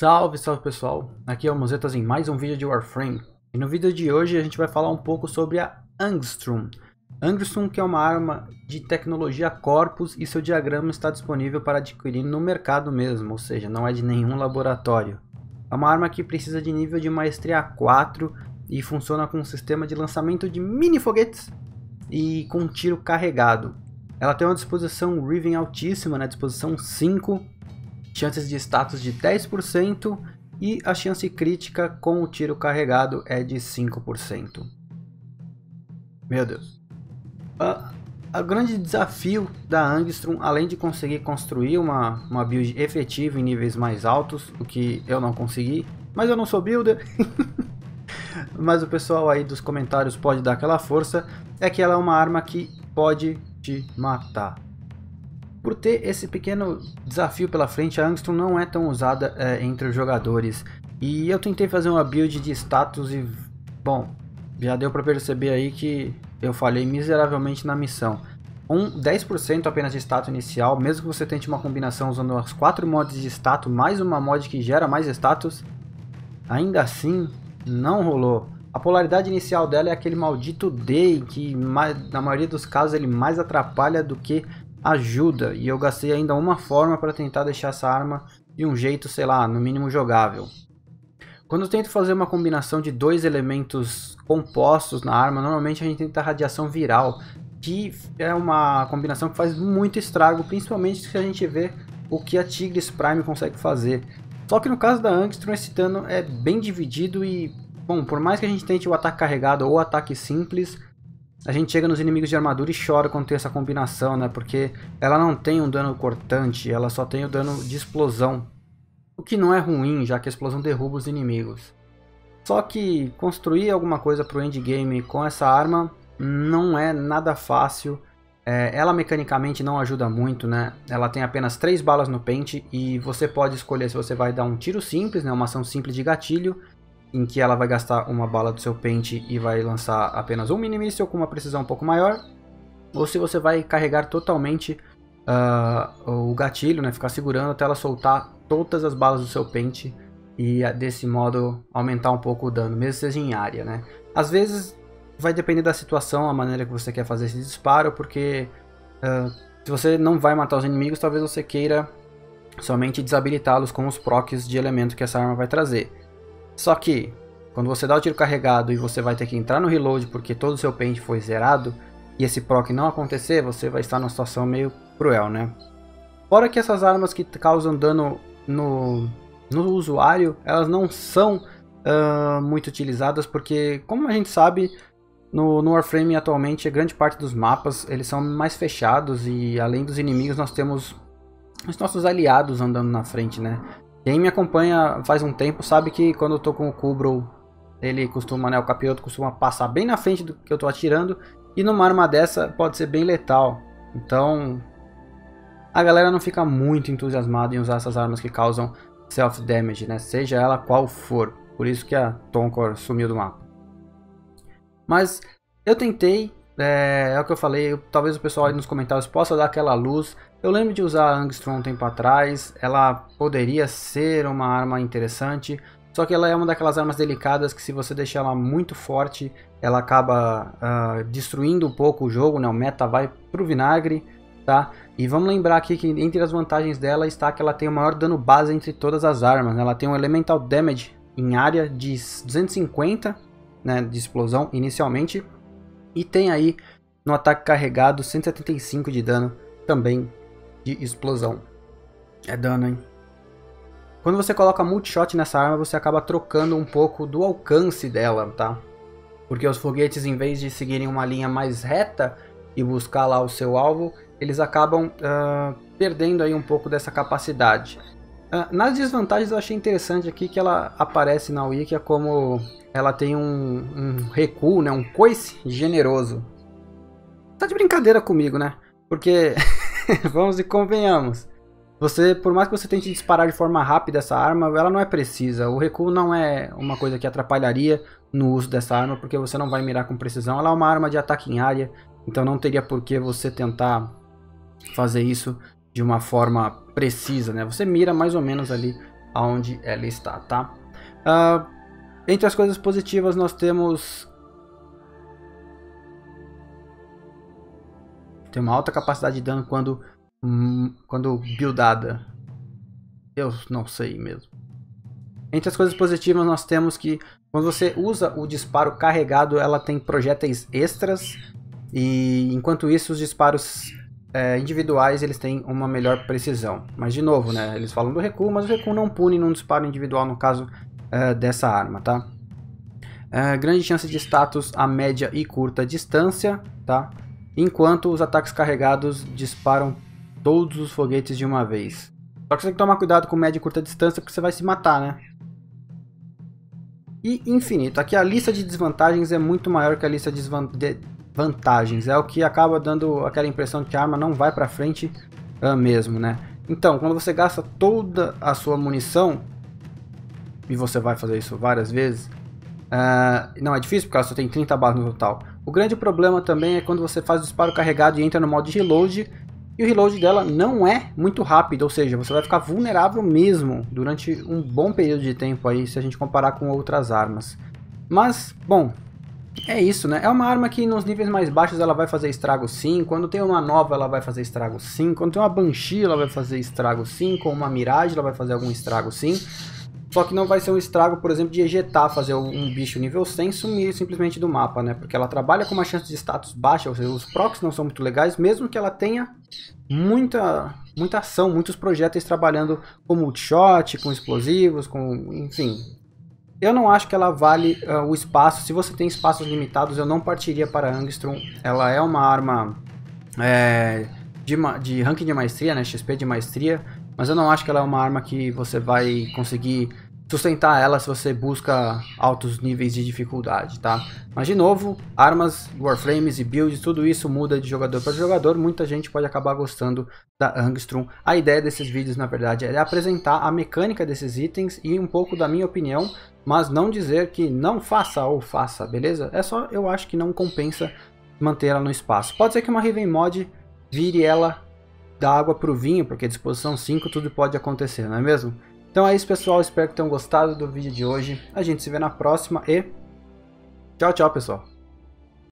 Salve, salve pessoal, aqui é o Muzetas em mais um vídeo de Warframe. E no vídeo de hoje a gente vai falar um pouco sobre a Angstrum. Angstrum, que é uma arma de tecnologia Corpus, e seu diagrama está disponível para adquirir no mercado mesmo, ou seja, não é de nenhum laboratório. É uma arma que precisa de nível de maestria 4 e funciona com um sistema de lançamento de mini foguetes e com um tiro carregado. Ela tem uma disposição Riven altíssima, né? Disposição 5, chances de status de 10% e a chance crítica com o tiro carregado é de 5%. Meu Deus! O grande desafio da Angstrum, além de conseguir construir uma build efetiva em níveis mais altos, o que eu não consegui, mas eu não sou builder. Mas o pessoal aí dos comentários pode dar aquela força, é que ela é uma arma que pode te matar. Por ter esse pequeno desafio pela frente, a Angstrum não é tão usada entre os jogadores. E eu tentei fazer uma build de status e, bom, já deu para perceber aí que eu falhei miseravelmente na missão. 10% apenas de status inicial, mesmo que você tente uma combinação usando as 4 mods de status, mais uma mod que gera mais status, ainda assim não rolou. A polaridade inicial dela é aquele maldito Day, que na maioria dos casos ele mais atrapalha do que ajuda. E eu gastei ainda uma forma para tentar deixar essa arma de um jeito, sei lá, no mínimo jogável. Quando eu tento fazer uma combinação de 2 elementos compostos na arma, normalmente a gente tenta a radiação viral, que é uma combinação que faz muito estrago, principalmente se a gente vê o que a Tigris Prime consegue fazer. Só que no caso da Angstrum, esse dano é bem dividido e, bom, por mais que a gente tente o ataque carregado ou o ataque simples, a gente chega nos inimigos de armadura e chora quando tem essa combinação, né? Porque ela não tem um dano cortante, ela só tem o dano de explosão. O que não é ruim, já que a explosão derruba os inimigos. Só que construir alguma coisa para o endgame com essa arma não é nada fácil. Ela mecanicamente não ajuda muito, né? Ela tem apenas 3 balas no pente e você pode escolher se você vai dar um tiro simples, né? Uma ação simples de gatilho, em que ela vai gastar uma bala do seu pente e vai lançar apenas um mini-míssil com uma precisão um pouco maior. Ou se você vai carregar totalmente o gatilho, né? Ficar segurando até ela soltar todas as balas do seu pente e desse modo aumentar um pouco o dano, mesmo que seja em área, né? Às vezes vai depender da situação, a maneira que você quer fazer esse disparo, porque se você não vai matar os inimigos, talvez você queira somente desabilitá-los com os procs de elemento que essa arma vai trazer. Só que quando você dá o tiro carregado e você vai ter que entrar no reload porque todo o seu pente foi zerado e esse proc não acontecer, você vai estar numa situação meio cruel, né? Fora que essas armas que causam dano no usuário, elas não são muito utilizadas, porque como a gente sabe, no Warframe atualmente a grande parte dos mapas eles são mais fechados, e além dos inimigos nós temos os nossos aliados andando na frente, né? Quem me acompanha faz um tempo sabe que quando eu tô com o Kubrow, ele costuma, né, o capiroto costuma passar bem na frente do que eu tô atirando, e numa arma dessa pode ser bem letal. Então a galera não fica muito entusiasmada em usar essas armas que causam self-damage, né? Seja ela qual for. Por isso que a Tonkor sumiu do mapa. Mas eu tentei, é o que eu falei, talvez o pessoal aí nos comentários possa dar aquela luz. Eu lembro de usar a Angstrum um tempo atrás, ela poderia ser uma arma interessante, só que ela é uma daquelas armas delicadas que, se você deixar ela muito forte, ela acaba destruindo um pouco o jogo, né? O meta vai pro vinagre. Tá? E vamos lembrar aqui que entre as vantagens dela está que ela tem o maior dano base entre todas as armas, né? Ela tem um elemental damage em área de 250, né, de explosão inicialmente, e tem aí no ataque carregado 175 de dano também de explosão. É dano, hein? Quando você coloca multishot nessa arma, você acaba trocando um pouco do alcance dela, tá? Porque os foguetes, em vez de seguirem uma linha mais reta e buscar lá o seu alvo, eles acabam perdendo aí um pouco dessa capacidade. Nas desvantagens eu achei interessante aqui que ela aparece na Wiki como ela tem um recuo, né, um coice generoso. Tá de brincadeira comigo, né? Porque, vamos e convenhamos, você, por mais que você tente disparar de forma rápida essa arma, ela não é precisa. O recuo não é uma coisa que atrapalharia no uso dessa arma, porque você não vai mirar com precisão. Ela é uma arma de ataque em área, então não teria por que você tentar fazer isso de uma forma precisa, né? Você mira mais ou menos ali aonde ela está, tá? Entre as coisas positivas nós temos... Tem uma alta capacidade de dano quando buildada. Eu não sei mesmo. Entre as coisas positivas nós temos que quando você usa o disparo carregado, ela tem projéteis extras. E enquanto isso, os disparos individuais eles têm uma melhor precisão. Mas de novo, né, eles falam do recuo, mas o recuo não pune num disparo individual no caso dessa arma, tá? Grande chance de status a média e curta distância, tá? Enquanto os ataques carregados disparam todos os foguetes de uma vez. Só que você tem que tomar cuidado com média e curta distância, porque você vai se matar, né? E infinito. Aqui a lista de desvantagens é muito maior que a lista de vantagens. É o que acaba dando aquela impressão de que a arma não vai pra frente mesmo, né? Então, quando você gasta toda a sua munição, e você vai fazer isso várias vezes, não é difícil, porque ela só tem 30 barras no total. O grande problema também é quando você faz o disparo carregado e entra no modo de reload, e o reload dela não é muito rápido, ou seja, você vai ficar vulnerável mesmo durante um bom período de tempo aí, se a gente comparar com outras armas. Mas, bom, é isso, né? É uma arma que nos níveis mais baixos ela vai fazer estrago sim, quando tem uma nova ela vai fazer estrago sim, quando tem uma Banshee ela vai fazer estrago sim, com uma Mirage ela vai fazer algum estrago sim. Só que não vai ser um estrago, por exemplo, de ejetar, fazer um bicho nível 100 sumir simplesmente do mapa, né? Porque ela trabalha com uma chance de status baixa, ou seja, os procs não são muito legais, mesmo que ela tenha muita ação, muitos projéteis trabalhando com multishot, com explosivos, com... enfim. Eu não acho que ela vale o espaço. Se você tem espaços limitados, eu não partiria para a Angstrum. Ela é uma arma de ranking de maestria, né? XP de maestria. Mas eu não acho que ela é uma arma que você vai conseguir sustentar ela se você busca altos níveis de dificuldade, tá? Mas de novo, armas, warframes e builds, tudo isso muda de jogador para jogador. Muita gente pode acabar gostando da Angstrum. A ideia desses vídeos, na verdade, é apresentar a mecânica desses itens e um pouco da minha opinião, mas não dizer que não faça ou faça, beleza? É só, eu acho que não compensa manter ela no espaço. Pode ser que uma Riven mod vire ela... da água para o vinho, porque disposição 5 tudo pode acontecer, não é mesmo? Então é isso, pessoal, espero que tenham gostado do vídeo de hoje, a gente se vê na próxima e tchau, tchau, pessoal!